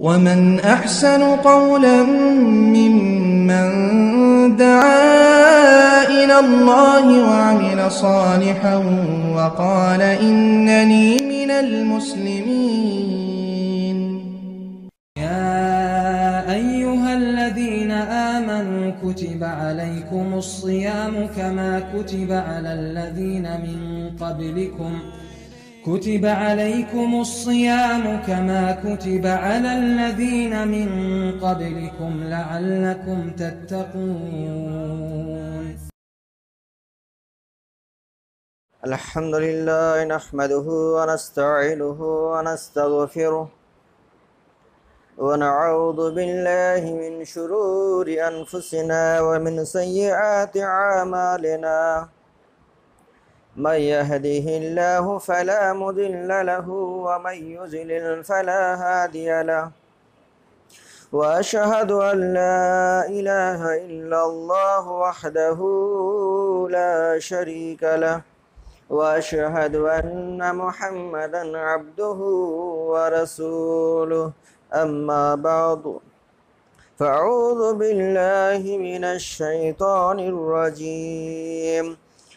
ومن أحسن قولا ممن دعا إلى الله وعمل صالحا وقال إنني من المسلمين. يا أيها الذين آمنوا كتب عليكم الصيام كما كتب على الذين من قبلكم كتب عليكم الصيام كما كتب على الذين من قبلكم لعلكم تتقون. الحمد لله نحمده ونستعينه ونستغفره ونعوذ بالله من شرور أنفسنا ومن سيئات أعمالنا من يهده الله فلا مضل له ومن يضلل فلا هادي له وأشهد أن لا إله إلا الله وحده لا شريك له وأشهد أن محمدا عبده ورسوله. أما بعد فأعوذ بالله من الشيطان الرجيم.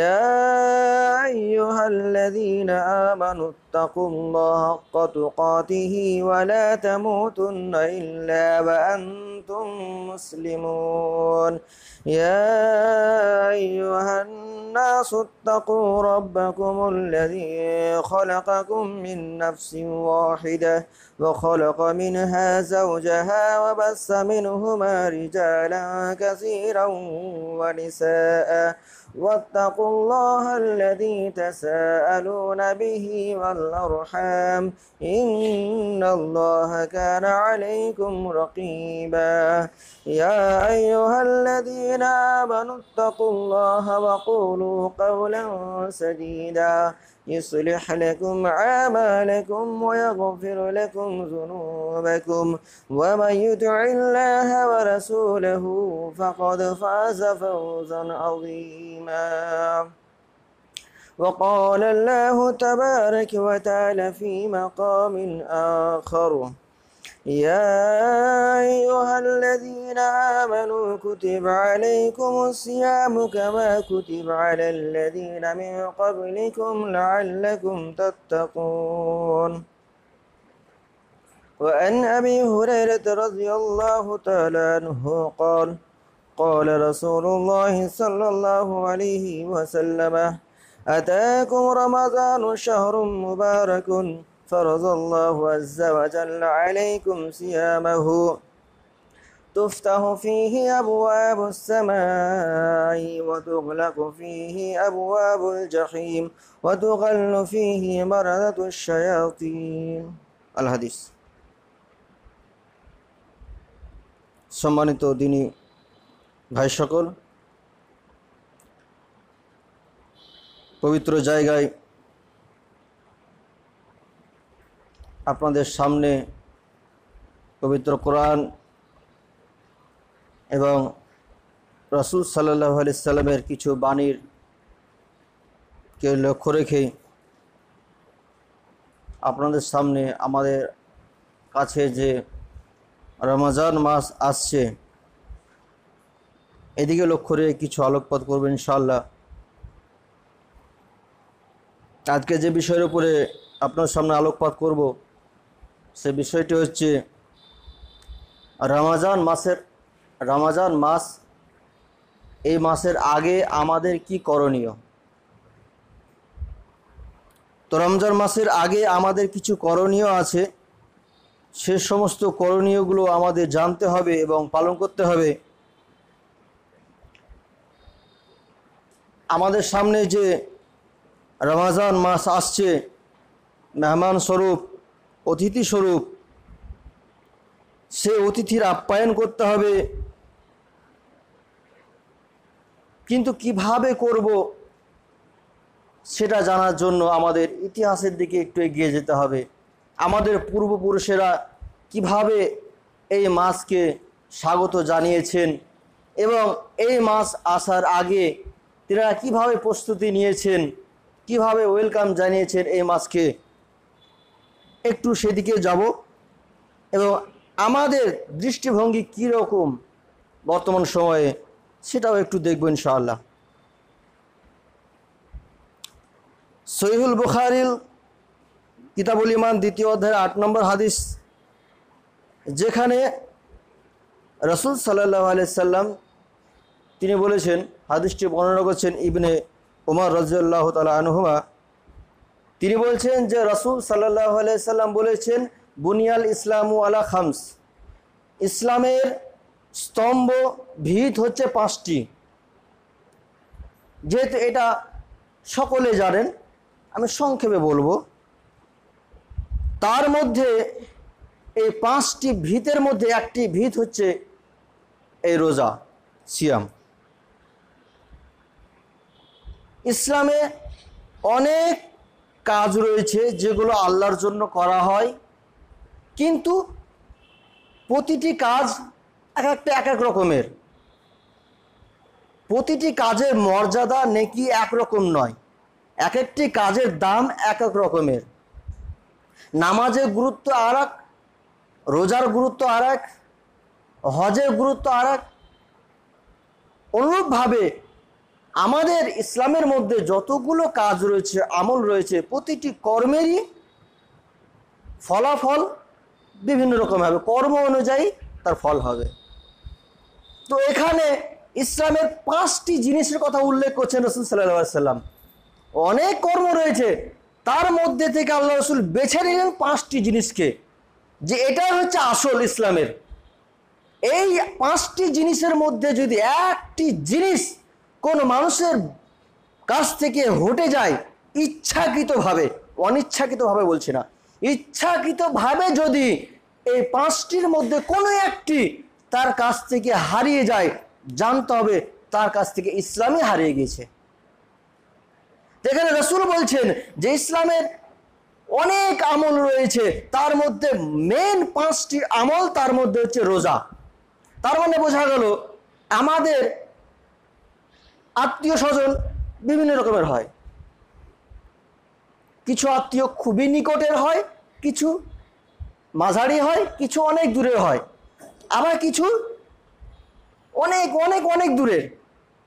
يا أيها الذين آمنوا اتقوا الله حق تقاته ولا تموتن إلا وأنتم مسلمون. يا أيها الناس اتقوا ربكم الذي خلقكم من نفس واحدة وخلق منها زوجها وبث منهما رجالا كثيرا ونساء واتقوا الله الذي تساءلون به والأرحام إن الله كان عليكم رقيبا. يا أيها الذين آمنوا اتقوا الله وقولوا قولا سديدا يصلح لكم أعمالكم ويغفر لكم ذنوبكم ومن يطع الله ورسوله فقد فاز فوزا عظيما. وقال الله تبارك وتعالى في مقام آخر: يا أيها الذين آمنوا كتب عليكم الصيام كما كتب على الذين من قبلكم لعلكم تتقون. وعن أبي هريرة رضي الله تعالى عنه قال: قال رسول الله صلى الله عليه وسلم: أتاكم رمضان شهر مبارك فرض الله عز وجل عليكم صيامه تفتح فيه أبواب السماء وتغلق فيه أبواب الجحيم وتغل فيه مردة الشياطين. الحديث. সম্মানিত দিনী ভাই সকল, পবিত্র জায়গায় আপনাদের সামনে পবিত্র কোরআন এবং রাসূল সাল্লাল্লাহু আলাইহি সাল্লামের কিছু বাণীর কে লক্ষ্য রেখে আপনাদের সামনে আমাদের কাছে যে রমজান মাস আসছে এদিকে লক্ষ্য রেখে কিছু আলোকপাত করব ইনশাআল্লাহ। আজকে যে বিষয়ের উপরে আপনার সামনে আলোকপাত করব সে বিষয়টি হচ্ছে রমজান মাস। এই মাসের আগে আমাদের কি করণীয়? তো রমজান মাসের আগে আমাদের কিছু করণীয় আছে, সে সমস্ত করণীয়গুলো আমাদের জানতে হবে এবং পালন করতে হবে। আমাদের সামনে যে রমজান মাস আসছে মেহমান স্বরূপ, অতিথি স্বরূপ, সে অতিথির আপ্যায়ন করতে হবে। কিন্তু কিভাবে করব সেটা জানার জন্য আমাদের ইতিহাসের দিকে একটু এগিয়ে যেতে হবে। আমাদের পূর্বপুরুষেরা কিভাবে এই মাসকে স্বাগত জানিয়েছেন এবং এই মাস আসার আগে তারা কিভাবে প্রস্তুতি নিয়েছেন, কিভাবে ওয়েলকাম জানিয়েছেন এই মাছকে, একটু সেদিকে যাব এবং আমাদের দৃষ্টিভঙ্গি কীরকম বর্তমান সময়ে সেটাও একটু দেখব ইনশাআল্লাহ। সহিহুল বুখারীর কিতাবুল ইমান দ্বিতীয় অধ্যায়ের ৮ নম্বর হাদিস, যেখানে রাসূল সাল্লাল্লাহু আলাইহি সাল্লাম তিনি বলেছেন, হাদিসটি বর্ণনা করছেন ইবনে উমর রাদিয়াল্লাহু তাআলা আনহুমা, তিনি বলছেন যে রাসূল সাল্লাল্লাহু আলাইহি সাল্লাম বলেছেন, বুনিয়াল ইসলামু আলা খামস, ইসলামের স্তম্ভ ভিত হচ্ছে 5টি। যেহেতু এটা সকলে জানেন, আমি সংক্ষেপে বলবো। তার মধ্যে এই 5টি ভিতের মধ্যে একটি ভিত হচ্ছে এই রোজা, সিয়াম। ইসলামে অনেক কাজ রয়েছে যেগুলো আল্লাহর জন্য করা হয়, কিন্তু প্রতিটি কাজ এক এক রকমের, প্রতিটি কাজের মর্যাদা নেকি একরকম নয়, এক একটি কাজের দাম এক রকমের। নামাজের গুরুত্ব আর এক, রোজার গুরুত্ব আর এক, হজের গুরুত্ব আর এক। অনুরূপভাবে আমাদের ইসলামের মধ্যে যতগুলো কাজ রয়েছে, আমল রয়েছে, প্রতিটি কর্মেরই ফলাফল বিভিন্ন রকম হবে, কর্ম অনুযায়ী তার ফল হবে। তো এখানে ইসলামের 5টি জিনিসের কথা উল্লেখ করছেন রাসূল সাল্লাল্লাহু আলাইহি সাল্লাম। অনেক কর্ম রয়েছে, তার মধ্যে থেকে আল্লাহ রাসূল বেছে নিলেন 5টি জিনিসকে, যে এটাই হচ্ছে আসল ইসলামের। এই 5টি জিনিসের মধ্যে যদি একটি জিনিস কোনো মানুষের কাছ থেকে হটে যায়, ইচ্ছাকৃতভাবে, অনিচ্ছাকৃতভাবে বলছি না, ইচ্ছাকৃতভাবে যদি এই 5টির মধ্যে কোনো একটি তার কাছ থেকে হারিয়ে যায়, জানতে হবে তার কাছ থেকে ইসলামই হারিয়ে গিয়েছে। এখানে রাসূল বলছেন যে ইসলামের অনেক আমল রয়েছে, তার মধ্যে মেন 5টি আমল, তার মধ্যে হচ্ছে রোজা। তার মানে বোঝা গেল আমাদের আত্মীয় স্বজন বিভিন্ন রকমের হয়, কিছু আত্মীয় খুবই নিকটের হয়, কিছু মাঝারি হয়, কিছু অনেক দূরের হয়, আবার কিছু অনেক অনেক অনেক দূরের,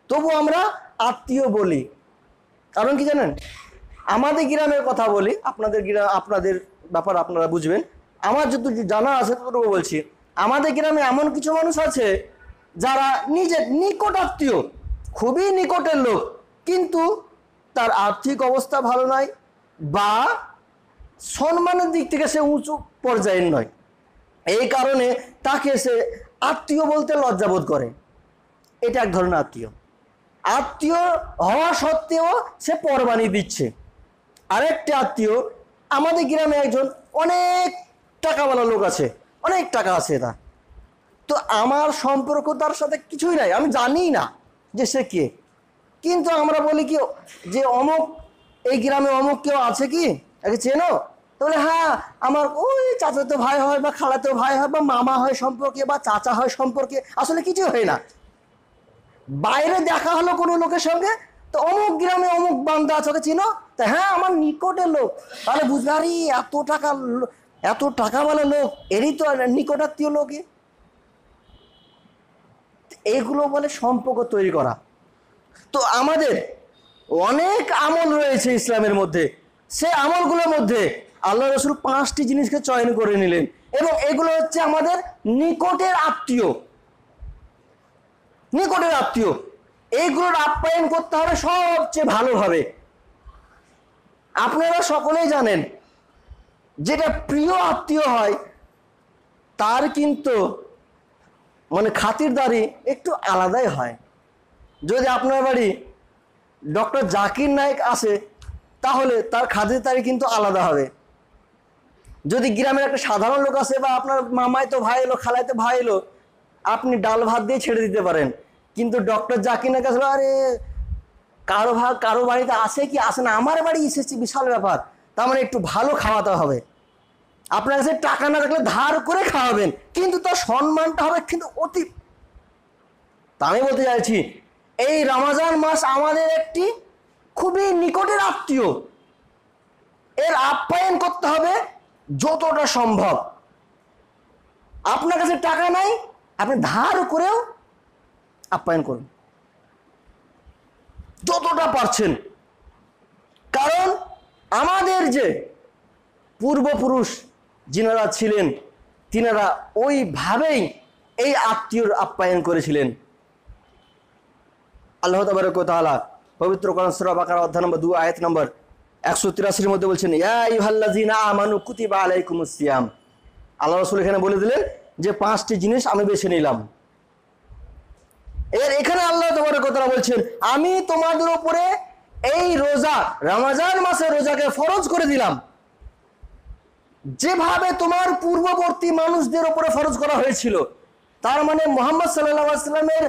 তবু আমরা আত্মীয় বলি। কারণ কি জানেন, আমাদের গ্রামের কথা বলি, আপনাদের গ্রাম, আপনাদের ব্যাপার আপনারা বুঝবেন, আমার যত জানা আছে ততটুকু বলছি। আমাদের গ্রামে এমন কিছু মানুষ আছে যারা নিজের নিকট আত্মীয়, খুবই নিকটের লোক, কিন্তু তার আর্থিক অবস্থা ভালো নয় বা সম্মানের দিক থেকে সে উঁচু পর্যায়ের নয়, এই কারণে তাকে সে আত্মীয় বলতে লজ্জাবোধ করে। এটা এক ধরনের আত্মীয়, আত্মীয় হওয়া সত্ত্বেও সে পর বানিয়ে দিচ্ছে। আরেকটি আত্মীয়, আমাদের গ্রামে একজন অনেক টাকাওয়ালা লোক আছে, অনেক টাকা আছে, তা তো আমার সম্পর্ক তার সাথে কিছুই নাই, আমি জানি না যে সে কে, কিন্তু আমরা বলি কি যে অমুক, এই গ্রামে অমুক কেউ আছে কি, আগে চেনো, তাহলে হ্যাঁ আমার ওই চাচাতো ভাই হয় বা খালাতো ভাই হয় বা মামা হয় সম্পর্কে বা চাচা হয় সম্পর্কে, আসলে কিছুই হয় না। বাইরে দেখা হলো কোনো লোকের সঙ্গে, তো অমুক গ্রামে অমুক বান্দা আছে, ওকে চিনো, তা হ্যাঁ আমার নিকটের লোক, তাহলে বুঝলারি এত টাকা বলে লোক, এরই তো নিকটাত্মীয় লোকে। এইগুলো বলে সম্পর্ক তৈরি করা। তো আমাদের অনেক আমল রয়েছে ইসলামের মধ্যে, সে আমলগুলোর মধ্যে আল্লাহ রাসূল 5টি জিনিসকে চয়ন করে নিলেন, এবং এগুলো হচ্ছে আমাদের নিকটের আত্মীয়। এইগুলোর আপ্যায়ন করতে হবে সবচেয়ে ভালোভাবে। আপনারা সকলেই জানেন, যেটা প্রিয় আত্মীয় হয় তার কিন্তু মানে খাতিরদারি একটু আলাদাই হয়। যদি আপনার বাড়ি ডক্টর জাকির নায়েক আসে, তাহলে তার খাতিরদারি কিন্তু আলাদা হবে। যদি গ্রামের একটা সাধারণ লোক আসে বা আপনার মামায় তো ভাই এলো, খালায় তো ভাই এলো, আপনি ডাল ভাত দিয়ে ছেড়ে দিতে পারেন, কিন্তু ডক্টর জাকির নায়েক আসলে, আরে কারো বাড়িতে আসে কি আসে না, আমার বাড়ি এসেছি, বিশাল ব্যাপার। তার মানে একটু ভালো খাওয়াতে হবে। আপনার কাছে টাকা না থাকলে ধার করে খাওয়াবেন, কিন্তু তার সম্মানটা হবে কিন্তু অতি। তা আমি বলতে চাইছি, এই রমজান মাস আমাদের একটি খুবই নিকটের আত্মীয়, এর আপ্যায়ন করতে হবে যতটা সম্ভব। আপনার কাছে টাকা নাই, আপনি ধার করেও আপ্যায়ন করুন যতটা পারছেন। কারণ আমাদের যে পূর্বপুরুষ যিনারা ছিলেন তিনারা ওইভাবেই এই আত্মীয়র আপ্যায়ন করেছিলেন। আল্লাহ তাবারক ওয়া তাআলা পবিত্র কোরআন সূরা বাকারা অধ্যায় নম্বর 2 আয়াত নম্বর 183 এর মধ্যে বলছেন, ইয়া আইয়ুহাল্লাযিনা আমানু কুতিবা আলাইকুমুস সিয়াম। আল্লাহ রাসূল এখানে বলে দিলেন যে পাঁচটি জিনিস আমি বেছে নিলাম। এর এখানে আল্লাহ তাবারক ওয়া তাআলা বলছেন, আমি তোমাদের উপরে এই রোজা, রমজান মাসের রোজাকে ফরজ করে দিলাম যেভাবে তোমার পূর্ববর্তী মানুষদের উপরে ফরজ করা হয়েছিল। তার মানে মুহাম্মদ সাল্লাল্লাহু আলাইহি ওয়াসাল্লামের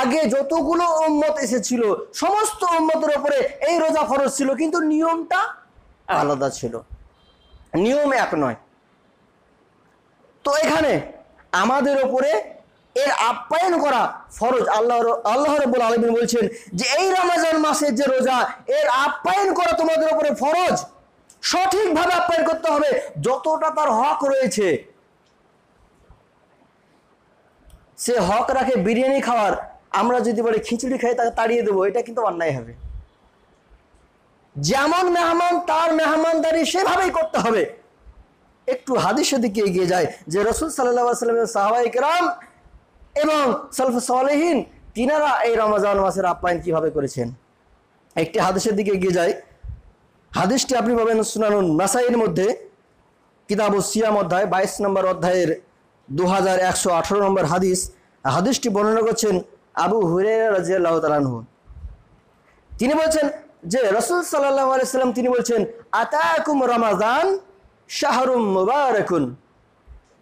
আগে যতগুলো উম্মত এসেছিল সমস্ত উম্মতের উপরে এই রোজা ফরজ ছিল, কিন্তু নিয়মটা আলাদা ছিল, নিয়ম এক নয়। তো এখানে আমাদের উপরে এর আপ্যায়ন করা ফরজ। আল্লাহ রাব্বুল আলামিন বলছেন যে এই রমজান মাসের যে রোজা, এর আপ্যায়ন করা তোমাদের উপরে ফরজ। সঠিকভাবে আপ্যায়ন করতে হবে যতটা তার হক রয়েছে। সে হক রাখে বিরিয়ানি খাওয়ার, আমরা যদি বলি খিচুড়ি খাই তাকে তাড়িয়ে দেবো, এটা কিন্তু অন্যায় হবে। যেমন মেহমান তার মেহমানদারি সেভাবেই করতে হবে। একটু হাদিসের দিকে এগিয়ে যায় যে রাসূল সাল্লাল্লাহু আলাইহি ওয়াসাল্লামের সাহাবায়ে কেরাম এবং সালফে সালেহীন তিনারা এই রমজান মাসের আপ্যায়ন কিভাবে করেছেন। একটি হাদিসের দিকে এগিয়ে যায়, হাদিসটি আপনি পাবেন সুনানুন নাসাইর মধ্যে কিতাবুস সিয়াম অধ্যায় 22 নম্বর অধ্যায়ের 2118 নম্বর হাদিস। হাদিসটি বর্ণনা করছেন আবু হুরায়রা রাদিয়াল্লাহু তাআলা আনহু। তিনি বলছেন যে রাসূল সাল্লাল্লাহু আলাইহি সাল্লাম তিনি বলছেন, আতাকুম রমাজান শাহরুম মুবারাকুন।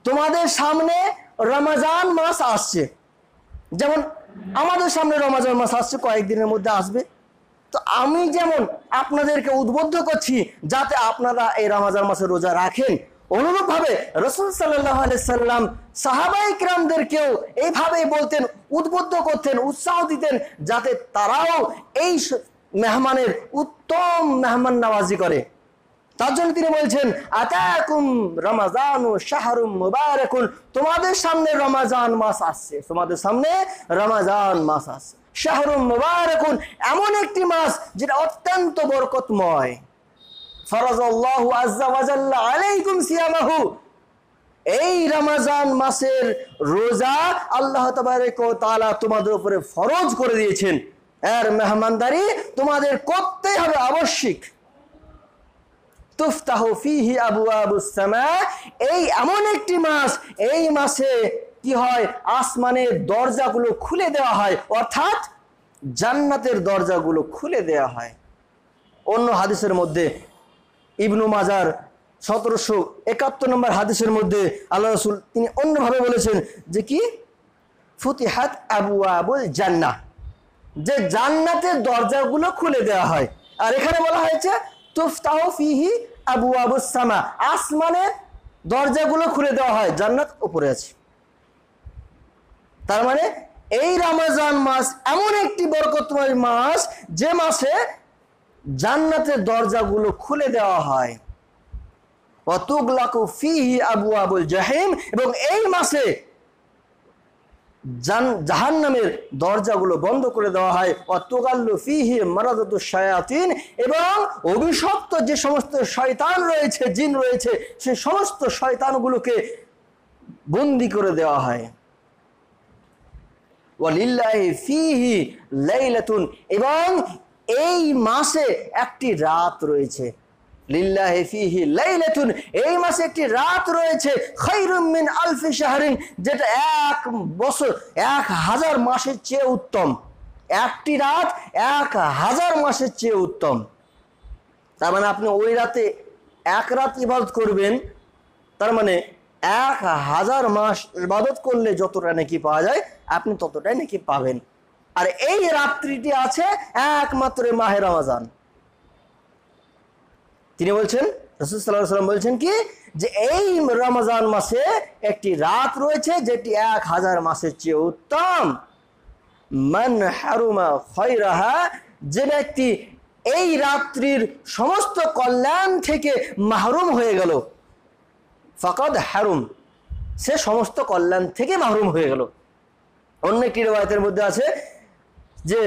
তোমাদের সামনে রমজান মাস আসছে। যেমন আমাদের সামনে রমজান মাস আসছে, কয়েকদিনের মধ্যে আসবে। তো আমি যেমন আপনাদেরকে উদ্বুদ্ধ করছি যাতে আপনারা এই রমজান মাসে রোজা রাখেন, অনুরূপভাবে রাসূল সাল্লাল্লাহু আলাইহি সাল্লাম সাহাবায়ে কিরামদেরকেও এইভাবেই বলতেন, উদ্বুদ্ধ করতেন, উৎসাহ দিতেন যাতে তারাও এই মেহমানের উত্তম মেহমান নওয়াজি করে। তার জন্য তিনি বলছেন, আতাকুম রমাজানু শাহরুম মুবারাকুন। তোমাদের সামনে রমজান মাস আসছে, তোমাদের সামনে রমজান মাস আসছে। শাহরুম মুবারাকুন, এমন একটি মাস যেটা অত্যন্ত বরকতময়। ফরাযাল্লাহু আযজা ওয়া জাল্লা আলাইকুম সিয়ামাহু। এই রমজান মাসের রোজা আল্লাহ তাবারক ওয়া তাআলা তোমাদের উপরে ফরজ করে দিয়েছেন। এর মেহমানদারি তোমাদের করতেই হবে, আবশ্যিক। তুফতাহু ফিহি আবওয়াবুস সামা। এই এমন একটি মাস, এই মাসে কি হয়, আসমানের দরজাগুলো খুলে দেওয়া হয়, অর্থাৎ জান্নাতের দরজাগুলো খুলে দেওয়া হয়। অন্য হাদিসের মধ্যে ইবনু মাজার 1771 নম্বর হাদিসের মধ্যে আল্লাহ রাসূল তিনি অন্যভাবে বলেছেন যে কি, ফুতিহাত আবওয়াবুল জান্নাহ, যে জান্নাতের দরজাগুলো খুলে দেওয়া হয়। আর এখানে বলা হয়েছে তুফতাহু ফিহি আবওয়াবুস সামা, আসমানের দরজাগুলো খুলে দেওয়া হয়, জান্নাত উপরে আছে। তার মানে এই রমজান মাস এমন একটি বরকতময় মাস যে মাসে জান্নাতের দরজাগুলো খুলে দেওয়া হয়। ওয়াতুগলাকু ফিহি আবওয়াবুল জাহিম, এবং এই মাসে জাহান্নামের দরজাগুলো বন্ধ করে দেওয়া হয়। ওয়াতুগাল্লু ফিহি মারাদাতুশ শায়াতিন, এবং অভিশপ্ত যে সমস্ত শয়তান রয়েছে, জিন রয়েছে, সে সমস্ত শয়তানগুলোকে বন্দী করে দেওয়া হয়। ওয়ালিল্লাহি ফিহি লাইলাতুন, এবং এই মাসে একটি রাত রয়েছে। লিল্লাহি ফিহি লাইলাতুন, এই মাসে একটি রাত রয়েছে। খায়রুম মিন আলফি শাহরিন, যেটা এক বছর 1000 মাসের চেয়ে উত্তম। একটি রাত 1000 মাসের চেয়ে উত্তম। তার মানে আপনি ওই রাতে এক রাত ইবাদত করবেন, তার মানে 1000 মাস ইবাদত করলে যতটা নেকি পাওয়া যায় আপনি ততটাই নেকি পাবেন। আর এই রাত্রিটি আছে একমাত্র মাহে রমজান। তিনি বলছেন, রাসূল সাল্লাল্লাহু আলাইহি ওয়াসাল্লাম বলছেন কি, যে এই রমজান মাসে একটি রাত রয়েছে যেটি 1000 মাসের চেয়ে উত্তম। মান হারুমা খায়রাহা, যে ব্যক্তি এই রাত্রির সমস্ত কল্যাণ থেকে মাহরুম হয়ে গেল, ফাকাদ হারুম, সে সমস্ত কল্যাণ থেকে মাহরুম হয়ে গেল। অন্য একটি রিওয়ায়াতের মধ্যে আছে যে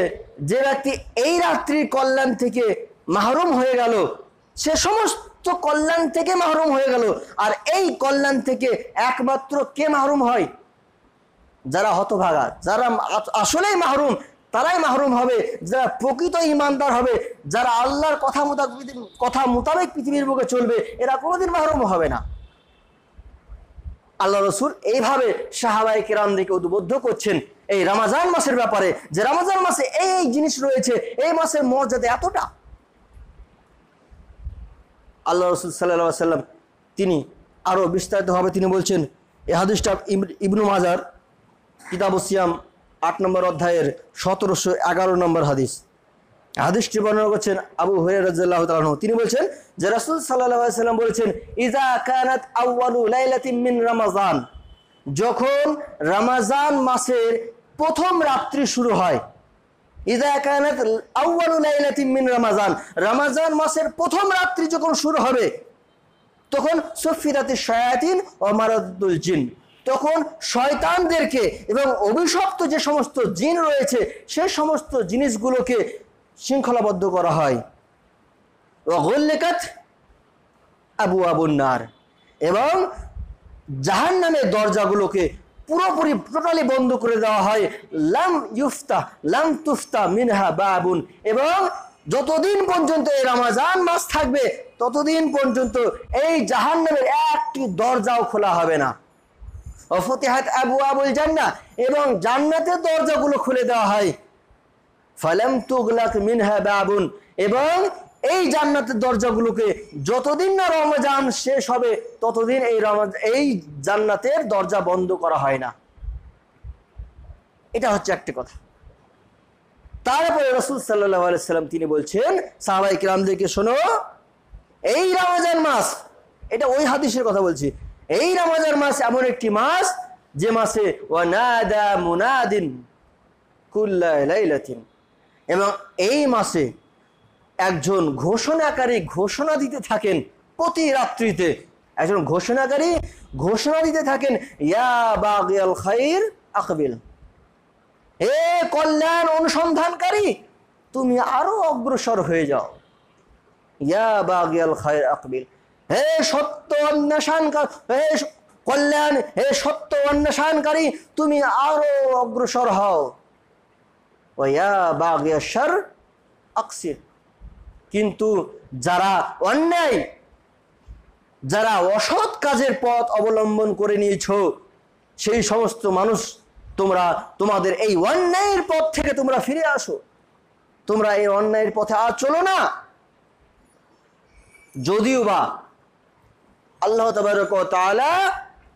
যে ব্যক্তি এই রাত্রির কল্যাণ থেকে মাহরুম হয়ে গেল সে সমস্ত কল্যাণ থেকে মাহরুম হয়ে গেল। আর এই কল্যাণ থেকে একমাত্র কে মাহরুম হয়? যারা হতভাগা, যারা আসলেই মাহরুম তারাই মাহরুম হবে, যারা প্রকৃত ইমানদার হবে, যারা আল্লাহর কথা মোতাবেক পৃথিবীর বুকে চলবে, এরা কোনোদিন মাহরুম হবে না। আল্লাহ রসুল এইভাবে সাহাবায়ে কেরামদেরকে উদ্বুদ্ধ করছেন এই রমজান মাসের ব্যাপারে, যে রমজান মাসে এই এই জিনিস রয়েছে, এই মাসের মর্যাদা এতটা। আল্লাহ রসুল সাল্লাল্লাহু আলাইহি ওয়াসাল্লাম তিনি আরও বিস্তারিতভাবে তিনি বলছেন, এই হাদিসটা ইবনু মাজাহ কিতাবুস সিয়াম ৮ নম্বর অধ্যায়ের ১৭১১ নম্বর হাদিস। হাদিসটি বর্ণনা করছেন আবু হুরায়রা রাদিয়াল্লাহু তাআলা আনহু, তিনি বলছেন যে রাসূল সাল্লাল্লাহু আলাইহি ওয়াসাল্লাম বলেছেন, ইযা কানাত আউয়ালু লাইলাতিন মিন রমাজান, যখন রমাজান মাসের প্রথম রাত্রি শুরু হয়, ইযা কানাত আউয়ালু লাইলাতিন মিন রমাজান, রমাজান মাসের প্রথম রাত্রি যখন শুরু হবে তখন সুফিরাতিশ শায়াতিন ওয়া মারাদুল জিন, তখন শয়তানদেরকে এবং অভিশপ্ত যে সমস্ত জিন রয়েছে সে সমস্ত জিনিসগুলোকে শৃঙ্খলাবদ্ধ করা হয়, ওয়াগুল্লিকাত আবওয়াবুন নার, এবং জাহান্নামের দরজাগুলোকে পুরোপুরি টোটালি বন্ধ করে দেওয়া হয়, লাম তুফতা মিনহা বাবুন, এবং যতদিন পর্যন্ত এই রমজান মাস থাকবে ততদিন পর্যন্ত এই জাহান্নামের একটি দরজাও খোলা হবে না, ওয়াফতিহাত আবওয়াবুল জান্নাহ, এবং জান্নাতের দরজাগুলো খুলে দেওয়া হয়, ফালাম তুগলাক মিনহা বাবুন, এবং এই জান্নাতের দরজাগুলোকে যতদিন না রমজান শেষ হবে ততদিন এই জান্নাতের দরজা বন্ধ করা হয় না। এটা হচ্ছে একটা কথা। তারপরে রাসূল সাল্লাল্লাহু আলাইহি ওয়াসাল্লাম তিনি বলছেন সাহাবায়ে কিরামদেরকে, শোনো এই রমজান মাস, এটা ওই হাদিসের কথা বলছি, এই রমজান মাস এমন একটি মাস যে মাসে ওয়ানাদা মুনাদিন কুল্লা লাইলাতিন, এবং এই মাসে একজন ঘোষণাকারী ঘোষণা দিতে থাকেন, প্রতি রাত্রিতে একজন ঘোষণাকারী ঘোষণা দিতে থাকেন, ইয়া বাগিয়াল খাইর আকবিল, হে কল্যাণ অনুসন্ধানকারী তুমি আরো অগ্রসর হয়ে যাও, ইয়া বাগিয়াল খাইর আকবিল, হে সত্য অন্বেষণকারী, হে কল্যাণ, হে সত্য অন্বেষণকারী তুমি আরো অগ্রসর হও, ওয়া বাগিয়াশ শার আকসির, কিন্তু যারা অন্যায়, যারা অসৎ কাজের পথ অবলম্বন করে নিয়েছো সেই সমস্ত মানুষ তোমরা তোমাদের এই অন্যায়ের পথ থেকে তোমরা ফিরে আসো, তোমরা এই অন্যায়ের পথে আর চলো না। যদিও বা আল্লাহ তাবারক ওয়া তাআলা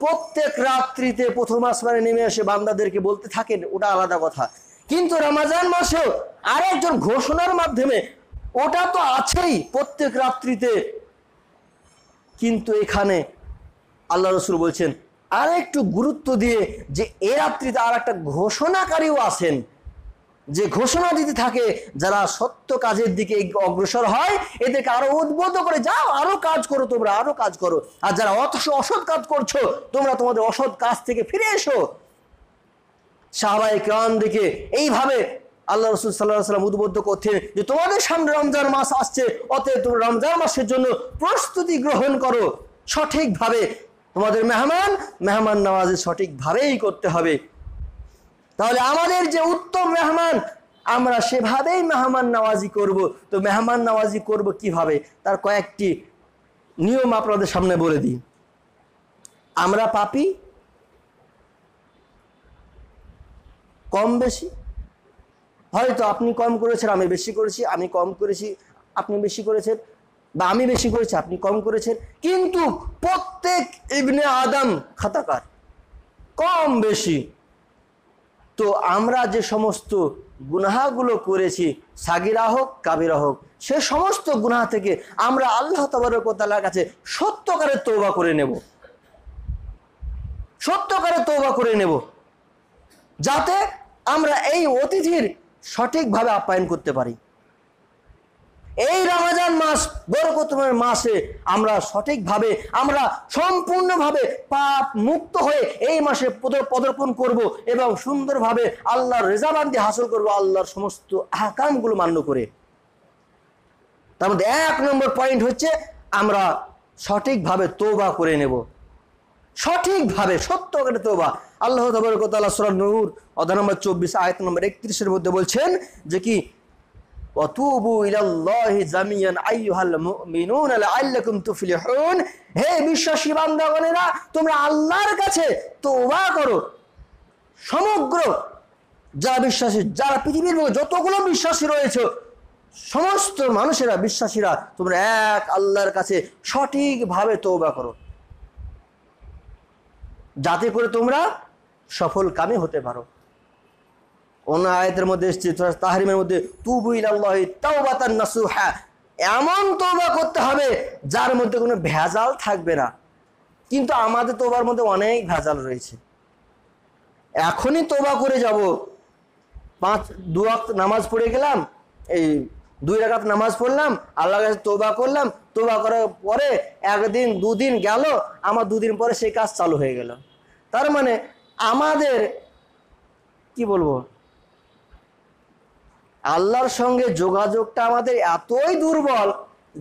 প্রত্যেক রাত্রিতে প্রথম আসমানে নেমে এসে বান্দাদেরকে বলতে থাকেন, ওটা আলাদা কথা, কিন্তু রমজান মাসেও আরেকজন ঘোষণার মাধ্যমে, ওটা তো আছেই প্রত্যেক রাত্রিতে, কিন্তু এখানে আল্লাহ রাসূল বলছেন আর একটু গুরুত্ব দিয়ে যে এ রাত্রিতে আর একটা ঘোষণাকারীও আসেন, যে ঘোষণা দিতে থাকে যারা সত্য কাজের দিকে অগ্রসর হয় এদেরকে আরো উদ্বুদ্ধ করে, যাও আরো কাজ করো, তোমরা আরো কাজ করো, আর যারা অসৎ কাজ করছো তোমরা তোমাদের অসৎ কাজ থেকে ফিরে এসো। সাহাবায়ে কেরাম দিকে এইভাবে আল্লাহ রাসূল সাল্লাল্লাহু আলাইহি ওয়াসাল্লাম উদ্বুদ্ধ করতেন যে তোমাদের সামনে রমজান মাস আসছে, অতএব তোমরা রমজান মাসের জন্য প্রস্তুতি গ্রহণ করো সঠিকভাবে, তোমাদের মেহমান নামাজি সঠিকভাবেই করতে হবে। তাহলে আমাদের যে উত্তম মেহমান, আমরা সেভাবেই মেহমান নামাজি করব। তো মেহমান নামাজি করব কিভাবে, তার কয়েকটি নিয়ম আপনাদের সামনে বলে দিই। আমরা পাপী কম বেশি, হয়তো আপনি কম করেছেন আমি বেশি করেছি, আমি কম করেছি আপনি বেশি করেছেন, বা আমি বেশি করেছি আপনি কম করেছেন, কিন্তু প্রত্যেক ইবনে আদম খাতাকার, কম বেশি। তো আমরা যে সমস্ত গুনাহগুলো করেছি, সাগিরা হোক কাবিরা হোক, সে সমস্ত গুনাহ থেকে আমরা আল্লাহ তাবারক ওয়া তাআলার কাছে সত্যকারে তওবা করে নেব, সত্যকারে তওবা করে নেব, যাতে আমরা এই অতিথির সঠিকভাবে আপ্যায়ন করতে পারি। रमजान मास बरकतमय मासे सठीक भावे सम्पूर्ण भावे पाप मुक्त हुए मासे पदार्पण करब एवं सुंदर भावे आल्लाहर रेजाबंदी हासिल करब आल्लाहर समस्त आहकामगुलो मान्य करे तार मध्ये एक नम्बर पॉइंट होच्छे आमरा सठीक भावे तौबा करे नेब सठीक भावे सत्य तौबा आल्लाह ताबारक ताआला सूरा नूर अध्याय नम्बर 24 आयत नम्बर 31 एर मध्ये बोलछेन जे कि वतूबू इलल्लाहि जमीअन अय्युहल मुमिनून लअल्लकुम तुफलिहून हे विश्वासी बान्दागणेरा তোমরা আল্লাহর কাছে তওবা করো সমগ্র যারা বিশ্বাসী যারা পৃথিবীর যতগুলো বিশ্বাসী রয়েছে সমস্ত মানুষেরা বিশ্বাসীরা তোমরা এক আল্লাহর কাছে সঠিকভাবে তওবা করো যাতে করে তোমরা সফল কামে হতে পারো অন্য আয়াতের মধ্যে এসেছে তাহরিমের মধ্যে তুবু ইলাল্লাহি তাওবাতান নাসুহা এমন তওবা করতে হবে যার মধ্যে কোনো ভেজাল থাকবে না কিন্তু আমাদের তওবার মধ্যে অনেক ভেজাল রয়েছে এখনই তওবা করে যাব দুই ওয়াক্ত নামাজ পড়ে গেলাম এই দুই রাকাত নামাজ পড়লাম আল্লাহর কাছে তওবা করলাম তওবা করার পরে একদিন দুদিন গেল আমার দুদিন পরে সেই কাজ চালু হয়ে গেল তার মানে আমাদের কি বলবো আল্লাহর সঙ্গে যোগাযোগটা আমাদের এতই দুর্বল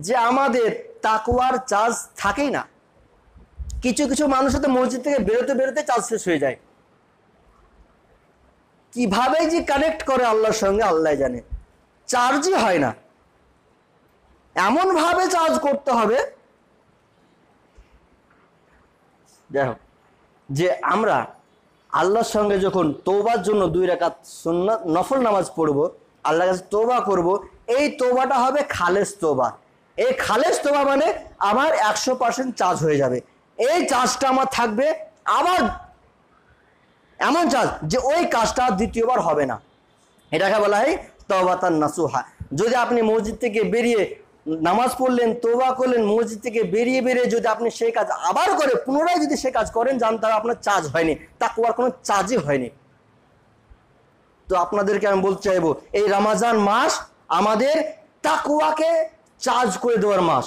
যে আমাদের তাকওয়ার চার্জ থাকেই না কিছু কিছু মানুষ তো মসজিদ থেকে বেরোতে চার্জ শেষ হয়ে যায় কিভাবে যে কানেক্ট করে আল্লাহর সঙ্গে আল্লাহ জানে চার্জই হয় না এমন ভাবে চার্জ করতে হবে দেখো যে আমরা আল্লাহর সঙ্গে যখন তওবার জন্য দুই রাকাত সুন্নাত নফল নামাজ পড়ব আল্লাহর কাছে তওবা করব এই তওবাটা হবে খালেস তওবা এই খালেস তওবা মানে আমার 100% চার্জ হয়ে যাবে এই চার্জটা আমার থাকবে আবার এমন চার্জ যে ওই কাজটা দ্বিতীয়বার হবে না এটাকে বলা হয় তওবাতান নাসুহা যদি আপনি মসজিদ থেকে বেরিয়ে নামাজ পড়লেন তওবা করলেন মসজিদ থেকে বেরিয়ে যদি আপনি সেই কাজ আবার করে পুনরায় যদি সেই কাজ করেন জানতে হবে আপনার চার্জ হয়নি তাকওয়ার কোনো চার্জই হয়নি तो আপনাদেরকে আমি বলতে চাইবো এই রমজান মাস আমাদের তাকওয়াকে চার্জ করে দেওয়ার মাস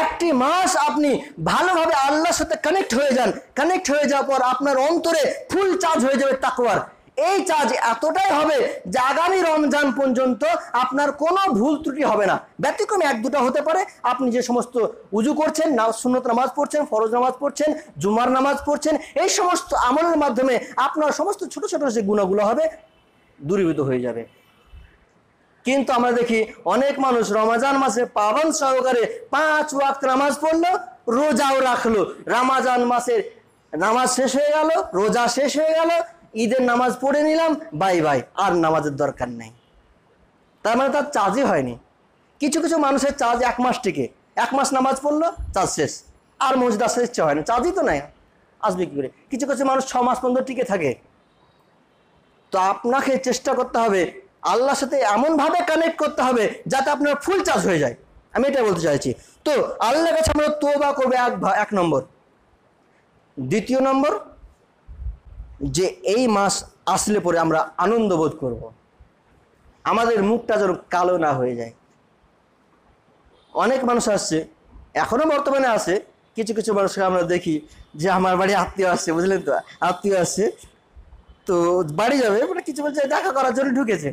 একটি মাস আপনি ভালোভাবে আল্লাহর সাথে কানেক্ট হয়ে যান কানেক্ট হয়ে যাওয়ার পর আপনার অন্তরে ফুল চার্জ হয়ে যাবে তাকওয়ার এই চার্জ এতটাই হবে যে আগামী রমজান পর্যন্ত আপনার কোনো ভুল ত্রুটি হবে না ব্যতিক্রম এক দুটো হতে পারে আপনি যে সমস্ত ওযু করছেন সুন্নাত নামাজ পড়ছেন ফরজ নামাজ পড়ছেন জুমার নামাজ পড়ছেন এই সমস্ত আমলের মাধ্যমে আপনার সমস্ত ছোট ছোট যে গুনাহগুলো হবে दूरीभूत हो जाए किन्तु आमरा देखी अनेक मानुष रमजान मासे पावन सहकारे पाँच वक्त नामाज पढ़लो रोजाओ राखलो रमजान मासे नामाज शेष हो गेलो रोजा शेष हो गेलो ईदेर नामाज पढ़े निलाम बाई बाई आर नामाजेर दरकार नेई तार माने तार चार्जई हयनि किछु किछु मानुषेर चार्ज एक मास टिके एक मास नामाज पढ़लो चार्ज शेष आर मस्जिद आसार इच्छा हय ना चार्जई तो नाई आसबे कि करे किछु किछु मानुष 6 मास पर्यन्त टिके थाके तो आपनाके चेष्टा करते हैं आल्लाहर साथे एमन भावे कानेक्ट करते हैं जाते आपनार फुल चार्ज हो जाए आमि एटा बोलते चाइछि तो आल्लाहर काछे आमरा तौबा करब एक नम्बर द्वितीय नम्बर जे एई मास आसले परे आमरा आनंद बोध करब आमादेर मुखटा जेन कालो ना हो जाए अनेक मानुष आसछे एखोनो बर्तमाने आछे किछु किछु मानुषके आमरा देखी जे आमार बाड़ी आत्मीय आसछे बुझलेन तो आत्मीय आसछे तो बाड़ी जाबे মানে কিছু বলছে দেখা করার জন্য ঢুকেছে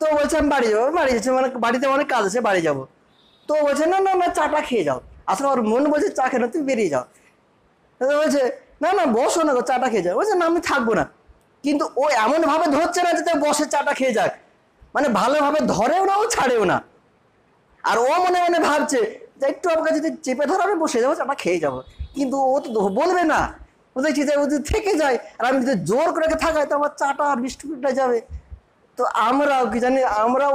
তো বলছে আমি বাড়ি যাব বাড়ি যাচ্ছে মানে বাড়িতে অনেক কাজ আছে বাড়ি যাব তো বলছে না না চাটা খেয়ে যাও আসলে ওর মন বলছে চা খেয়ে না তুমি বেরিয়ে যাও তো বলছে না না বসো না গো চাটা খেয়ে যাও বলছে না আমি থাকবো না কিন্তু ও এমন ভাবে ধরছে না যে তুমি বসে চাটা খেয়ে যাক মানে ভালোভাবে ধরেও না ও ছাড়েও না আর ও মনে মনে ভাবছে যে একটু আমাকে যদি চেপে ধরে আমি বসে যাব চাটা খেয়ে যাব কিন্তু ও তো বলবে না बुझे जाए जो थे जाए जोर कर थकाय तो चाटा बिस्कुटा जाए तो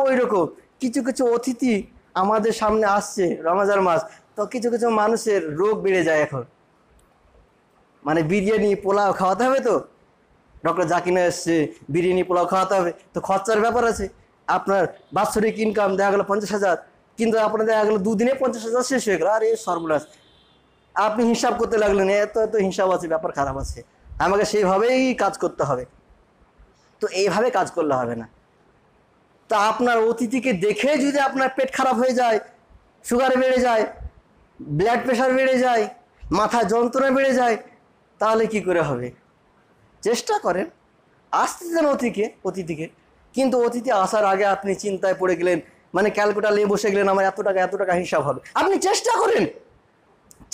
ओई रकम किछु किछु अतिथि आमादेर सामने आसछे रमजान मास तो किछु किछु मानुषेर रोग बेड़े जाए एखन माने बिरियानि पोलाव खावाते हबे तो डॉक्टर जाकिना एसेछे बिरियानि पोलाव खावाते हबे तो खर्चार ब्यापार आछे आपनार बात्सरिक इनकाम देखा गेल 50,000 किन्तु आपनादेर देखा गेल दुदिने 50,000 शेष हये गेल आरे सर्वनाश আপনি হিসাব করতে লাগলেন এত এত হিসাব আছে ব্যাপার খারাপ আছে আমাকে সেইভাবেই কাজ করতে হবে তো এইভাবে কাজ করলে হবে না তা আপনার অতিথিকে দেখে যদি আপনার পেট খারাপ হয়ে যায়, সুগার বেড়ে যায়, ব্লাড প্রেশার বেড়ে যায়, মাথা যন্ত্রণা বেড়ে যায়, তাহলে কি করে হবে? চেষ্টা করেন আসতে দেন অতিথিকে, কিন্তু অতিথি আসার আগে আপনি চিন্তায় পড়ে গেলেন, মানে ক্যালকুলেটর নিয়ে বসে গেলেন আমার এত টাকা হিসাব হবে। আপনি চেষ্টা করেন,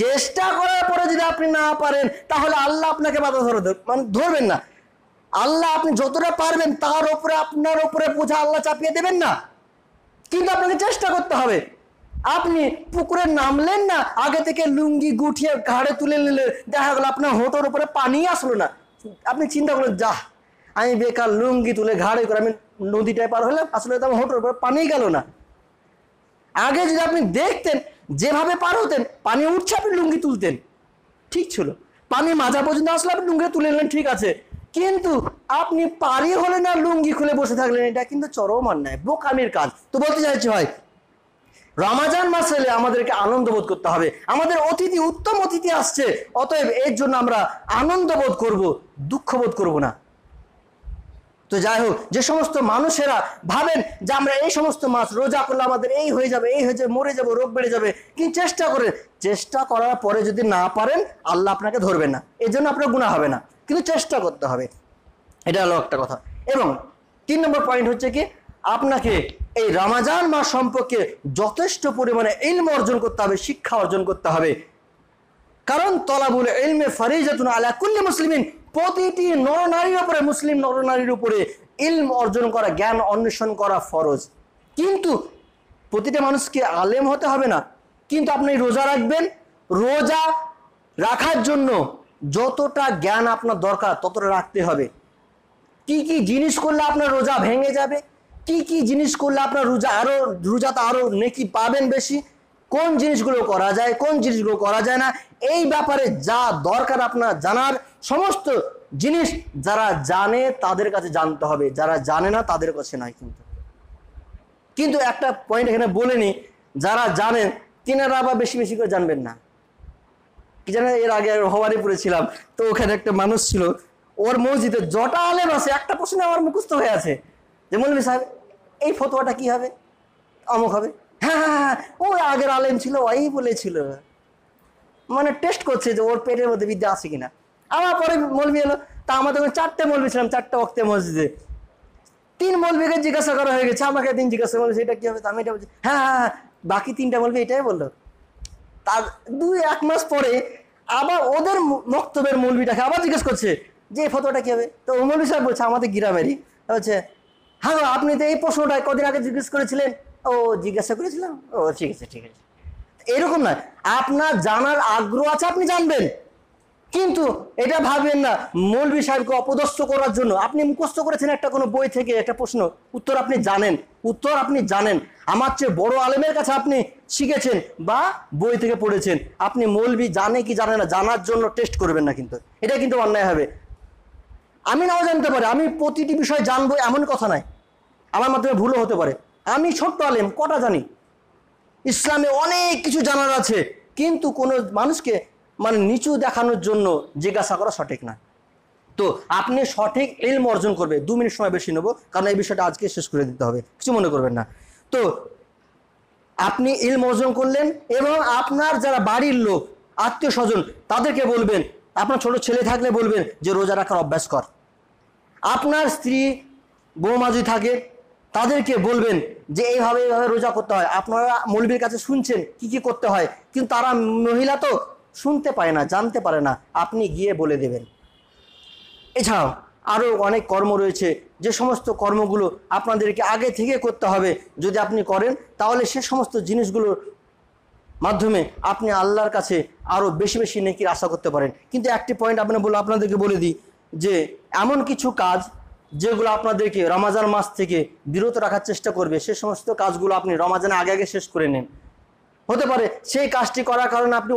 চেষ্টা করার পরে যদি আপনি না পারেন তাহলে আল্লাহ আপনাকে বাধা ধরবেন না। আল্লাহ আপনি যতটা পারবেন তার উপরে আপনার উপরে বোঝা আল্লাহ চাপিয়ে দেবেন না, কিন্তু আপনাকে চেষ্টা করতে হবে। আপনি পুকুরে নামলেন না, আগে থেকে লুঙ্গি গুটিয়ে ঘাড়ে তুলে নিলেন, দেখা গেল আপনার হোঁটের উপরে পানি আসলো না, আপনি চিন্তা করলেন যা আমি বেকার লুঙ্গি তুলে ঘাড়ে করে আমি নদীটায় পার হলাম, আসলে তো আমার হোঁটের উপরে পানি গেল না। আগে যদি আপনি দেখতেন যেভাবে পার হতেন, পানি উঠছে আপনি লুঙ্গি তুলতেন, ঠিক ছিল, পানি মাজা পর্যন্ত আসলে আপনি লুঙ্গি তুলে নিলেন, ঠিক আছে, কিন্তু আপনি পারি হলেন না লুঙ্গি খুলে বসে থাকলেন, এটা কিন্তু চরম অন্যায়, বোকামির কাজ। তো বলতে চাইছি হয় রমাজান মাসে আমাদেরকে আনন্দ বোধ করতে হবে, আমাদের অতিথি উত্তম অতিথি আসছে, অতএব এর জন্য আমরা আনন্দ বোধ করব, দুঃখ বোধ করব না। তো যাই হোক, যে সমস্ত মানুষেরা ভাবেন যে আমরা এই সমস্ত মাছ রোজা করলে আমাদের এই হয়ে যাবে, মরে যাবো, রোগ বেড়ে যাবে, কিন্তু চেষ্টা করেন, চেষ্টা করার পরে যদি না পারেন আল্লাহ আপনাকে ধরবেন না, এর জন্য আপনার গুনাহ হবে না, কিন্তু চেষ্টা করতে হবে, এটা হলো একটা কথা। এবং 3 নম্বর পয়েন্ট হচ্ছে কি, আপনাকে এই রমাজান মাস সম্পর্কে যথেষ্ট পরিমাণে ইলম অর্জন করতে হবে, শিক্ষা অর্জন করতে হবে, কারণ তলাবুল ইলমে ফারিজাতুন আলা কুল্লি মুসলিমিন, প্রতিটি নরনারীর উপরে, মুসলিম নরনারীর উপরে ইলম অর্জন করা, জ্ঞান অন্বেষণ করা ফরজ। কিন্তু প্রতিটা মানুষকে আলেম হতে হবে না, কিন্তু আপনি রোজা রাখবেন, রোজা রাখার জন্য যতটা জ্ঞান আপনার দরকার ততটা রাখতে হবে। কি কি জিনিস করলে আপনার রোজা ভেঙে যাবে, কি কি জিনিস করলে আপনার রোজাতে আরো নেকি পাবেন বেশি, কোন জিনিসগুলো করা যায়, কোন জিনিসগুলো করা যায় না, এই ব্যাপারে যা দরকার আপনার জানার সমস্ত জিনিস যারা জানে তাদের কাছে জানতে হবে, যারা জানে না তাদের কাছে নাই। কিন্তু একটা পয়েন্ট এখানে বলেনি, যারা জানেন তিনারা আবার বেশি করে জানবেন না। কি জানেন, এর আগে হওয়ারই পড়েছিলাম, তো ওখানে একটা মানুষ ছিল, ওর মসজিদে যটা আলেম আছে একটা প্রশ্ন আমার মুখস্থ হয়ে আছে, যে মৌলভী সাহেব এই ফতোয়াটা কি হবে, অমুক হবে, হ্যাঁ ওই আগের আলেম ছিল ওই বলেছিল, মানে টেস্ট করছে যে ওর পেটের মধ্যে বিদ্যা আছে কিনা। আমার পরে মৌলভী এলো, তা আমাদের 4টে মৌলভী ছিলাম, 4টে ওয়াক্তে মসজিদে, 3 মৌলভীকে জিজ্ঞাসা করা হয়ে গেছে, আমাকে একদিন জিজ্ঞাসা করলো সেটা কি হবে, আমি এটা বলছি হ্যাঁ, বাকি 3টা মৌলভী এটাই বললো। তার 2-1 মাস পরে আবার ওদের মক্তবের মৌলভীটাকে আবার জিজ্ঞেস করছে যে ফতোয়াটা কি হবে, তো মৌলভী সাহেব বলছে আমাদের গ্রামেরই, বলছে হ্যাঁ আপনি তো এই প্রশ্নটাই কদিন আগে জিজ্ঞেস করেছিলেন, ও জিজ্ঞাসা করেছিলাম, ও ঠিক আছে। এরকম না, আপনার জানার আগ্রহ আছে আপনি জানবেন, কিন্তু এটা ভাববেন না মৌলভী সাহেবকে অপদস্থ করার জন্য। আপনি মুখস্থ করেছেন একটা কোনো বই থেকে একটা প্রশ্ন, উত্তর আপনি জানেন, আমার চেয়ে বড় আলেমের কাছে আপনি শিখেছেন বা বই থেকে পড়েছেন, আপনি মৌলভী জানে কি জানে না জানার জন্য টেস্ট করবেন না, কিন্তু এটা কিন্তু অন্যায় হবে। আমি নাও জানতে পারি, আমি প্রতিটি বিষয় জানবো এমন কথা নাই, আমার মাধ্যমে ভুলও হতে পারে, আমি ছোট্ট আলেম কটা জানি, ইসলামে অনেক কিছু জানার আছে, কিন্তু কোনো মানুষকে মানে নিচু দেখানোর জন্য জিজ্ঞাসা করা সঠিক না। তো আপনি সঠিক ইলম অর্জন করবে, 2 মিনিট সময় বেশি নেবো, কারণ এই বিষয়টা আজকে শেষ করে দিতে হবে, কিছু মনে করবেন না। তো আপনি ইলম অর্জন করলেন, এবং আপনার যারা বাড়ির লোক আত্মীয় স্বজন তাদেরকে বলবেন, আপনার ছোট ছেলে থাকলে বলবেন যে রোজা রাখার অভ্যাস কর, আপনার স্ত্রী বৌমা যদি থাকে তাদেরকে বলবেন যে এইভাবে রোজা করতে হয়। আপনারা মৌলবীর কাছে শুনছেন কি করতে হয়, কিন্তু তারা মহিলা তো শুনতে পায় না, জানতে পারে না, আপনি গিয়ে বলে দেবেন। এছাড়াও আরও অনেক কর্ম রয়েছে, যে সমস্ত কর্মগুলো আপনাদেরকে আগে থেকে করতে হবে, যদি আপনি করেন তাহলে সে সমস্ত জিনিসগুলোর মাধ্যমে আপনি আল্লাহর কাছে আরও বেশি নেকির আশা করতে পারেন। কিন্তু একটি পয়েন্ট আপনাদেরকে বলে দিই, যে এমন কিছু কাজ যেগুলো আপনাদেরকে রমাজান মাস থেকে বিরত রাখার চেষ্টা করবে, সে সমস্ত কাজগুলো আপনি রমাজানের আগে শেষ করে নেন। হতে পারে সেই কাজটি করার কারণে আপনি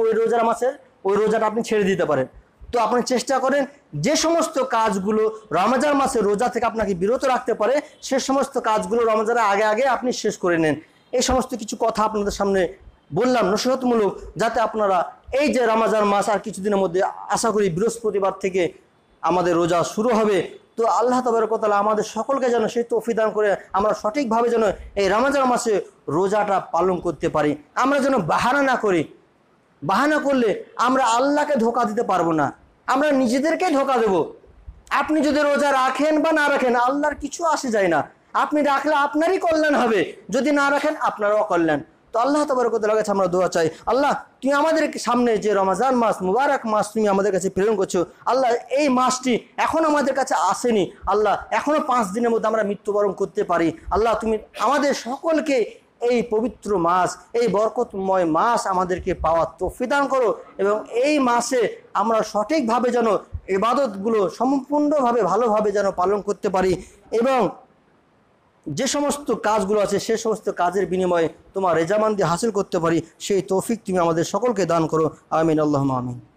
ওই রোজাটা আপনি ছেড়ে দিতে পারেন। তো আপনি চেষ্টা করেন যে সমস্ত কাজগুলো রমাজান মাসে রোজা থেকে আপনাকে বিরত রাখতে পারে, সে সমস্ত কাজগুলো রমাজানের আগে আপনি শেষ করে নেন। এই সমস্ত কিছু কথা আপনাদের সামনে বললাম নসিহতমূলক, যাতে আপনারা এই যে রমাজান মাস আর কিছুদিনের মধ্যে, আশা করি বৃহস্পতিবার থেকে আমাদের রোজা শুরু হবে, তো আল্লাহ তাবারাকা তাআলা আমাদের সকলকে যেন সেই তৌফিক দান করে আমরা সঠিকভাবে যেন এই রমজান মাসে রোজাটা পালন করতে পারি। আমরা যেন বাহানা না করি, বাহানা করলে আমরা আল্লাহকে ধোঁকা দিতে পারবো না, আমরা নিজেদেরকে ধোঁকা দেব। আপনি যদি রোজা রাখেন বা না রাখেন আল্লাহর কিছু আসে যায় না, আপনি রাখলে আপনারই কল্যাণ হবে, যদি না রাখেন আপনারও অকল্যাণ। তো আল্লাহ তাবারাকা তাআলার কাছে আমরা দোয়া চাই, আল্লাহ তুমি আমাদের সামনে যে রমজান মাস মুবারক মাস তুমি আমাদের কাছে প্রেরণ করছো আল্লাহ, এই মাসটি এখন আমাদের কাছে আসেনি আল্লাহ, এখনও 5 দিনের মধ্যে আমরা মৃত্যুবরণ করতে পারি আল্লাহ, তুমি আমাদের সকলকে এই পবিত্র মাস এই বরকতময় মাস আমাদেরকে পাওয়ার তৌফিক দান করো এবং এই মাসে আমরা সঠিকভাবে যেন ইবাদতগুলো সম্পূর্ণভাবে ভালোভাবে যেন পালন করতে পারি এবং যে সমস্ত কাজগুলো আছে সে সমস্ত কাজের বিনিময়ে তোমার রেজামান্দি হাসিল করতে পারি সেই তৌফিক তুমি আমাদের সকলকে দান করো। আমিন আল্লাহুম্মা আমিন।